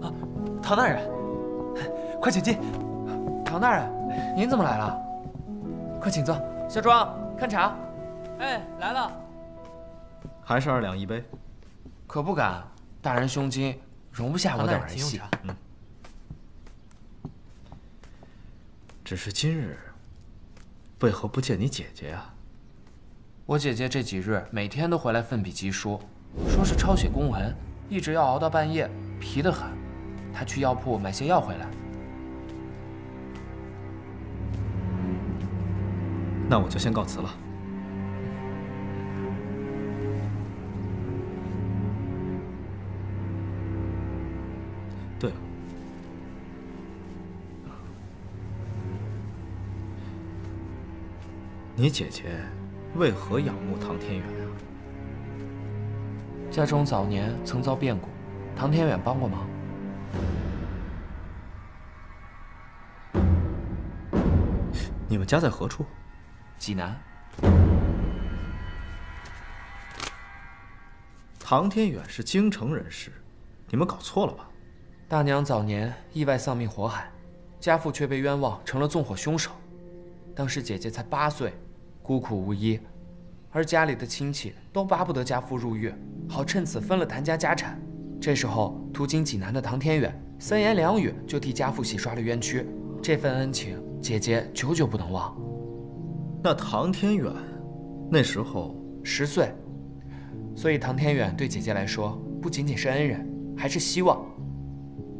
啊，陶大人，快请进。陶大人，您怎么来了？快请坐。小庄，看茶。哎，来了。还是2两一杯。可不敢，大人胸襟容不下我等儿戏。嗯。只是今日，为何不见你姐姐呀？ 我姐姐这几日每天都回来奋笔疾书，说是抄写公文，一直要熬到半夜，疲得很。她去药铺买些药回来。那我就先告辞了。对了，你姐姐 为何仰慕唐天远啊？家中早年曾遭变故，唐天远帮过忙。你们家在何处？济南。唐天远是京城人士，你们搞错了吧？大娘早年意外丧命火海，家父却被冤枉，成了纵火凶手。当时姐姐才8岁。 孤苦无依，而家里的亲戚都巴不得家父入狱，好趁此分了谭家家产。这时候途经济南的唐天远，3言2语就替家父洗刷了冤屈。这份恩情，姐姐久久不能忘。那唐天远那时候10岁，所以唐天远对姐姐来说不仅仅是恩人，还是希望。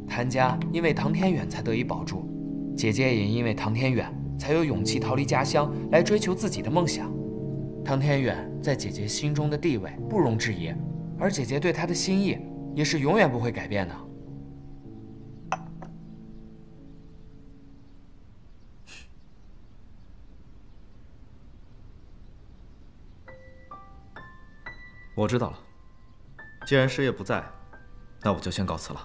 谭家因为唐天远才得以保住，姐姐也因为唐天远 才有勇气逃离家乡，来追求自己的梦想。唐天远在姐姐心中的地位不容置疑，而姐姐对他的心意也是永远不会改变的。我知道了，既然师爷不在，那我就先告辞了。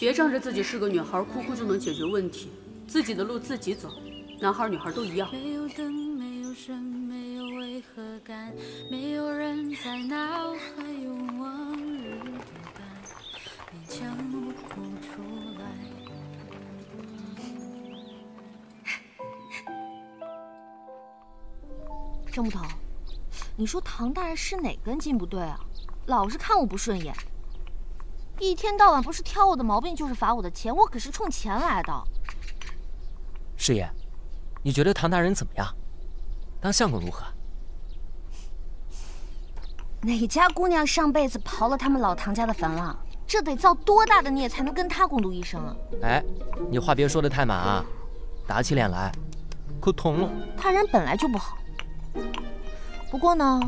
别仗着自己是个女孩，哭哭就能解决问题。自己的路自己走，男孩女孩都一样。没有灯，没有神，没有违和感，没有人在脑海用往日对白，勉强我哭出来。郑捕头，你说唐大人是哪根筋不对啊？老是看我不顺眼。 一天到晚不是挑我的毛病，就是罚我的钱，我可是冲钱来的。师爷，你觉得唐大人怎么样？当相公如何？哪家姑娘上辈子刨了他们老唐家的坟了？这得造多大的孽才能跟他共度一生啊！哎，你话别说的太满啊，打起脸来可疼了。他人本来就不好，不过呢，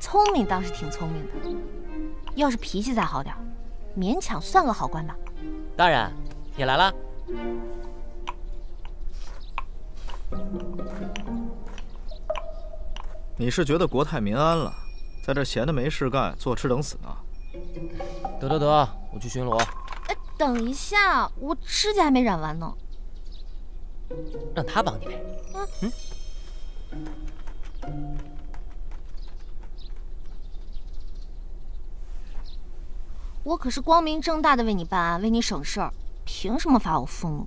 聪明倒是挺聪明的。 要是脾气再好点，勉强算个好官吧。大人，你来了。你是觉得国泰民安了，在这闲的没事干，坐吃等死呢？得得得，我去巡逻。哎，等一下，我指甲还没染完呢。让他帮你呗。嗯。嗯 我可是光明正大的为你办案，为你省事儿，凭什么罚我父母？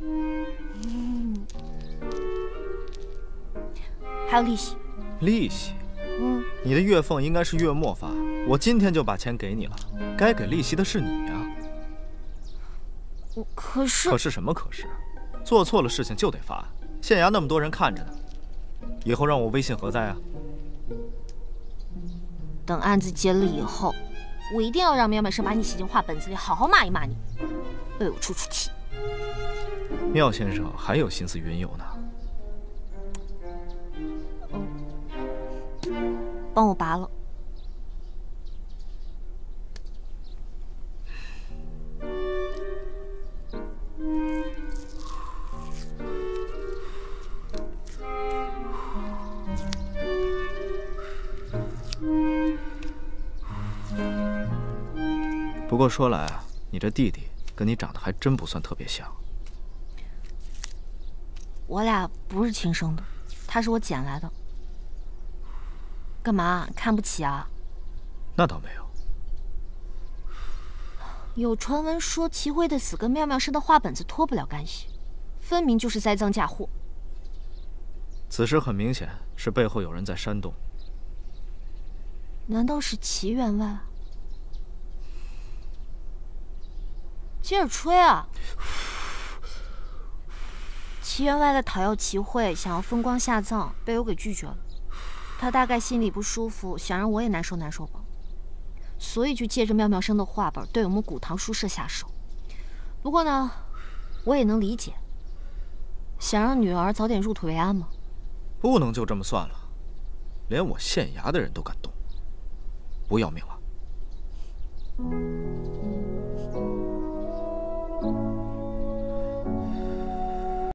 嗯，还有利息。利息？嗯，你的月俸应该是月末发，我今天就把钱给你了，该给利息的是你呀。我可是……可是什么？可是，做错了事情就得罚，县衙那么多人看着呢。 以后让我威信何在啊？等案子结了以后，我一定要让苗美生把你写进话本子里，好好骂一骂你，为我出出气。妙先生还有心思云游呢。嗯，帮我拔了。 不过说来啊，你这弟弟跟你长得还真不算特别像。我俩不是亲生的，他是我捡来的。干嘛看不起啊？那倒没有。有传闻说齐辉的死跟妙妙生的画本子脱不了干系，分明就是栽赃嫁祸。此事很明显是背后有人在煽动。难道是齐员外？ 接着吹啊！齐员外的讨要齐慧，想要风光下葬，被我给拒绝了。他大概心里不舒服，想让我也难受难受吧，所以就借着妙妙生的画本对我们古堂书社下手。不过呢，我也能理解，想让女儿早点入土为安嘛。不能就这么算了，连我县衙的人都敢动，不要命了？